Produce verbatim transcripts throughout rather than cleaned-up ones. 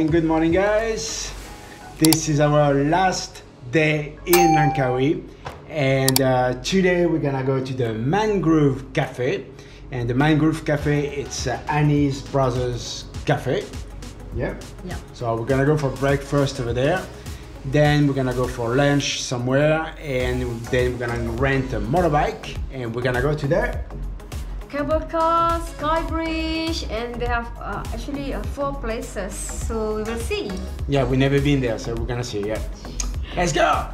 morning, good morning guys. This is our last day in Langkawi, and uh, today we're gonna go to the Mangrove Cafe. And the Mangrove Cafe, it's uh, Annie's Brothers Cafe. Yeah? Yeah. So we're gonna go for breakfast over there. Then we're gonna go for lunch somewhere, and then we're gonna rent a motorbike and we're gonna go to the cable car, Sky Bridge, and they have uh, actually uh, four places, so we will see. Yeah, we've never been there, so we're gonna see, yeah. Let's go!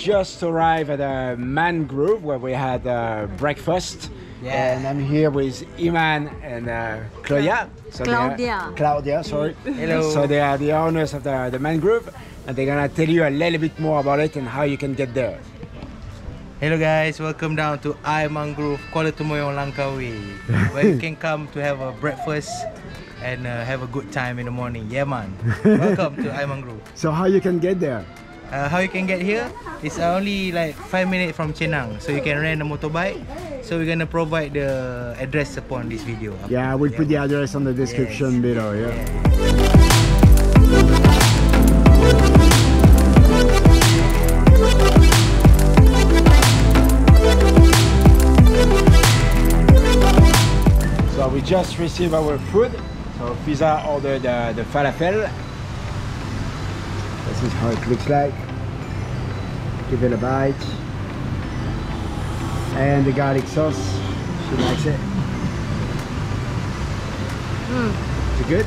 Just arrived at a Mangrove where we had uh, breakfast, yeah. And I'm here with Iman and uh, Claudia. So Claudia. Are, Claudia, sorry. Hello. So they are the owners of the, the Mangrove, and they're gonna tell you a little bit more about it and how you can get there. Hello guys, welcome down to Iman Grove, Kuala Tomoyong, Langkawi, where you can come to have a breakfast and uh, have a good time in the morning. Yeah man, welcome to Iman Grove. So how you can get there? Uh, how you can get here? It's only like five minutes from Chenang, so you can rent a motorbike. So we're gonna provide the address upon this video. Yeah, we'll yeah. put the address on the description yes. below. Yeah. yeah. So we just received our food. So Fiza ordered uh, the falafel. This is how it looks like. Give it a bite. And the garlic sauce. She likes it. Mm. Is it good?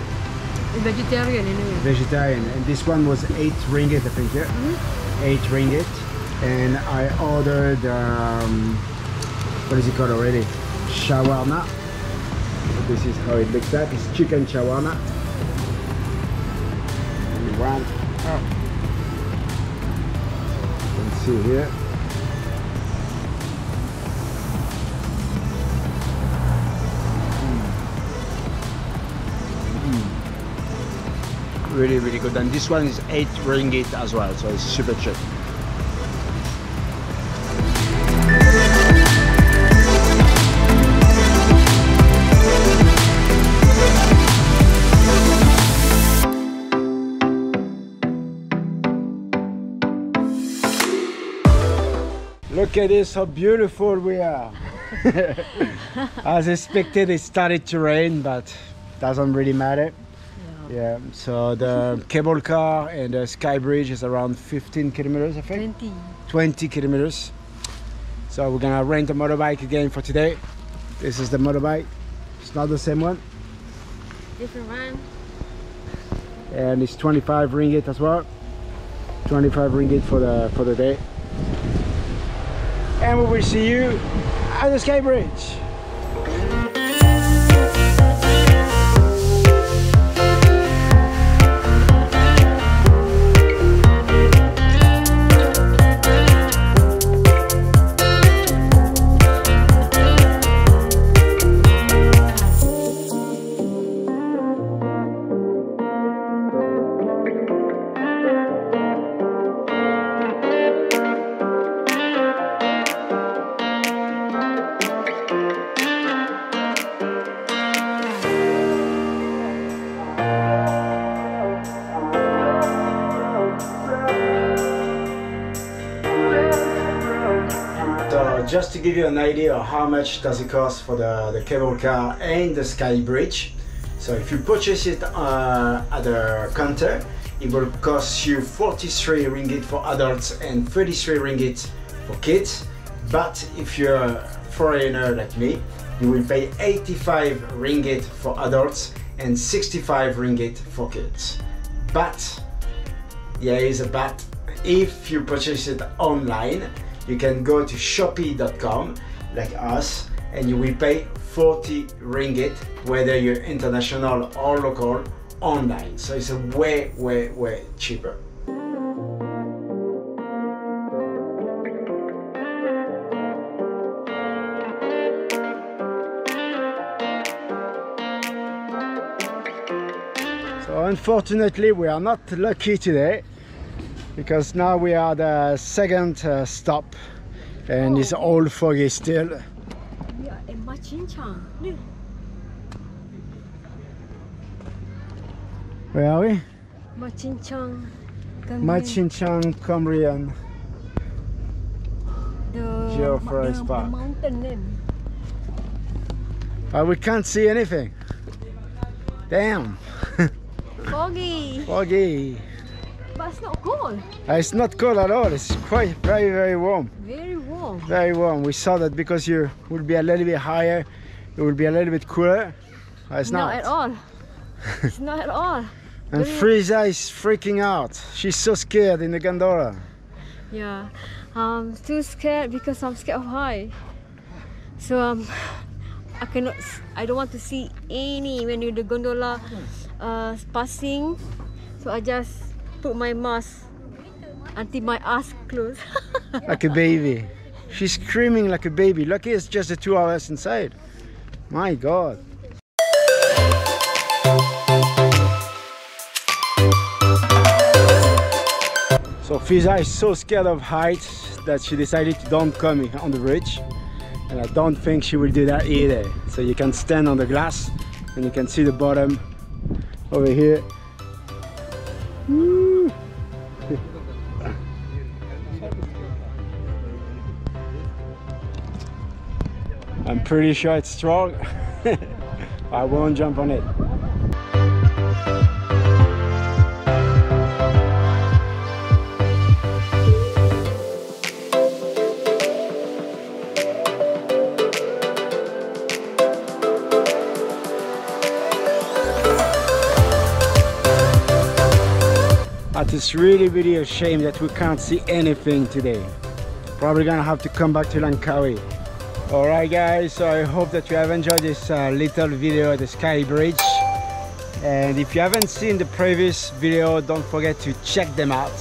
It's vegetarian, you know. Vegetarian. And this one was eight ringgit, I think, yeah? Mm-hmm. Eight ringgit. And I ordered, um, what is it called already? Shawarma. This is how it looks like. It's chicken shawarma. And one. Oh. Let's see here. Mm. Mm. Really, really good. And this one is eight ringgit as well, so it's super cheap. Look at this, how beautiful we are. As expected, it started to rain, but doesn't really matter. Yeah, yeah. So the cable car and the Sky Bridge is around fifteen kilometers, I think. twenty. twenty kilometers. So we're gonna rent a motorbike again for today. This is the motorbike. It's not the same one. Different one. And it's twenty-five ringgit as well. twenty-five ringgit for the for the day. And we will see you at the Sky Bridge. Just to give you an idea of how much does it cost for the, the cable car and the Sky Bridge. So if you purchase it uh, at the counter, it will cost you forty-three ringgit for adults and thirty-three ringgit for kids. But if you're a foreigner like me, you will pay eighty-five ringgit for adults and sixty-five ringgit for kids. But, yeah, it's a but, if you purchase it online, you can go to shopee dot com like us, and you will pay forty ringgit whether you're international or local online. So it's a way, way, way cheaper. So unfortunately we are not lucky today. because now we are the second uh, stop and oh. It's all foggy still. We are in Machinchang. Look. Where are we? Machinchang. Machinchang Cambrian. The Geoforrest Park. The mountain name. Uh, we can't see anything. Damn. Foggy. Foggy. But it's not cold. Uh, it's not cold at all. It's quite very very warm. Very warm. Very warm. We saw that because you will be a little bit higher. It will be a little bit cooler. Uh, it's not. Not at all. It's not at all. And Frieza is freaking out. She's so scared in the gondola. Yeah, I'm too scared because I'm scared of high. So um, I cannot. I don't want to see any when the gondola uh, passing. So I just put my mask until my eyes close. Like a baby. She's screaming like a baby. Lucky it's just the two hours inside. My God. So Fiza is so scared of heights that she decided to don't come on the bridge, and I don't think she will do that either. So you can stand on the glass and you can see the bottom over here. Woo. I'm pretty sure it's strong. I won't jump on it. It's really really a shame that we can't see anything today. Probably gonna have to come back to Langkawi. Alright guys, so I hope that you have enjoyed this uh, little video at the Sky Bridge, and if you haven't seen the previous video, don't forget to check them out.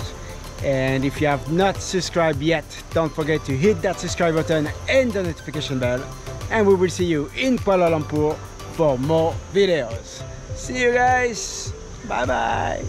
And if you have not subscribed yet, don't forget to hit that subscribe button and the notification bell, and we will see you in Kuala Lumpur for more videos. See you guys, bye bye.